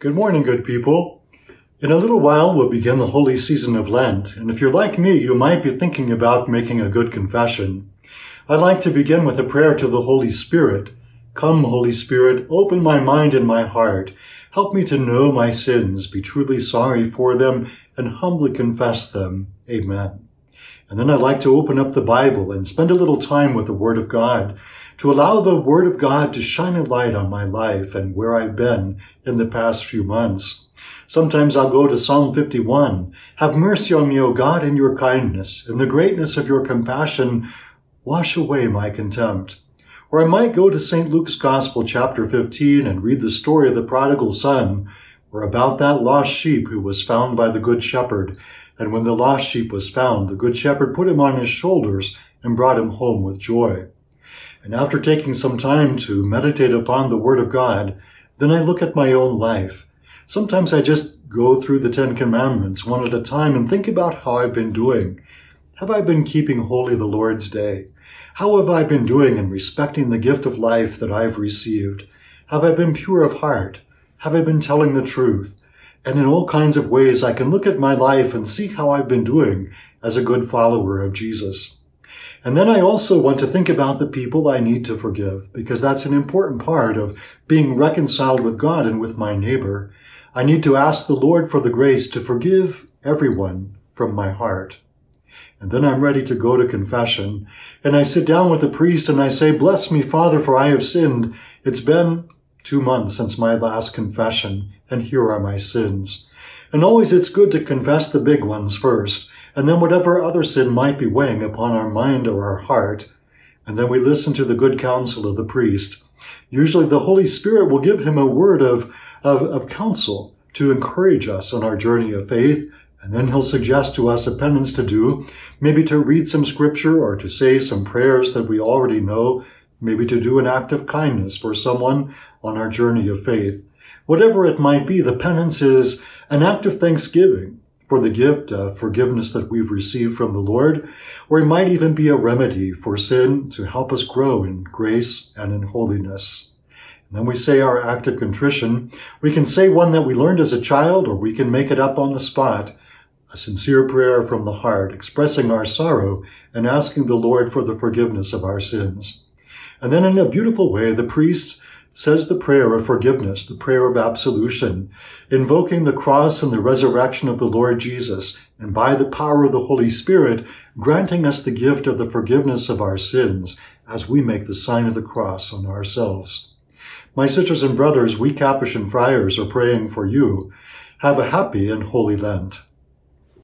Good morning, good people. In a little while, we'll begin the holy season of Lent, and if you're like me, you might be thinking about making a good confession. I'd like to begin with a prayer to the Holy Spirit. Come, Holy Spirit, open my mind and my heart. Help me to know my sins, be truly sorry for them, and humbly confess them. Amen. And then I'd like to open up the Bible and spend a little time with the Word of God, to allow the Word of God to shine a light on my life and where I've been in the past few months. Sometimes I'll go to Psalm 51. Have mercy on me, O God, in your kindness, in the greatness of your compassion, wash away my contempt. Or I might go to St. Luke's Gospel, chapter 15, and read the story of the prodigal son, or about that lost sheep who was found by the Good Shepherd. And when the lost sheep was found, the Good Shepherd put him on his shoulders and brought him home with joy. And after taking some time to meditate upon the Word of God, then I look at my own life. Sometimes I just go through the 10 Commandments one at a time and think about how I've been doing. Have I been keeping holy the Lord's day? How have I been doing in respecting the gift of life that I've received? Have I been pure of heart? Have I been telling the truth? And in all kinds of ways, I can look at my life and see how I've been doing as a good follower of Jesus. And then I also want to think about the people I need to forgive, because that's an important part of being reconciled with God and with my neighbor. I need to ask the Lord for the grace to forgive everyone from my heart. And then I'm ready to go to confession. And I sit down with the priest and I say, "Bless me, Father, for I have sinned. It's been 2 months since my last confession, and here are my sins." And always it's good to confess the big ones first, and then whatever other sin might be weighing upon our mind or our heart. And then we listen to the good counsel of the priest. Usually the Holy Spirit will give him a word of counsel to encourage us on our journey of faith, and then he'll suggest to us a penance to do, maybe to read some scripture or to say some prayers that we already know, maybe to do an act of kindness for someone on our journey of faith. Whatever it might be, the penance is an act of thanksgiving for the gift of forgiveness that we've received from the Lord, or it might even be a remedy for sin to help us grow in grace and in holiness. And then we say our act of contrition. We can say one that we learned as a child, or we can make it up on the spot, a sincere prayer from the heart, expressing our sorrow and asking the Lord for the forgiveness of our sins. And then in a beautiful way, the priest says the prayer of forgiveness, the prayer of absolution, invoking the cross and the resurrection of the Lord Jesus, and by the power of the Holy Spirit, granting us the gift of the forgiveness of our sins as we make the sign of the cross on ourselves. My sisters and brothers, we Capuchin friars are praying for you. Have a happy and holy Lent.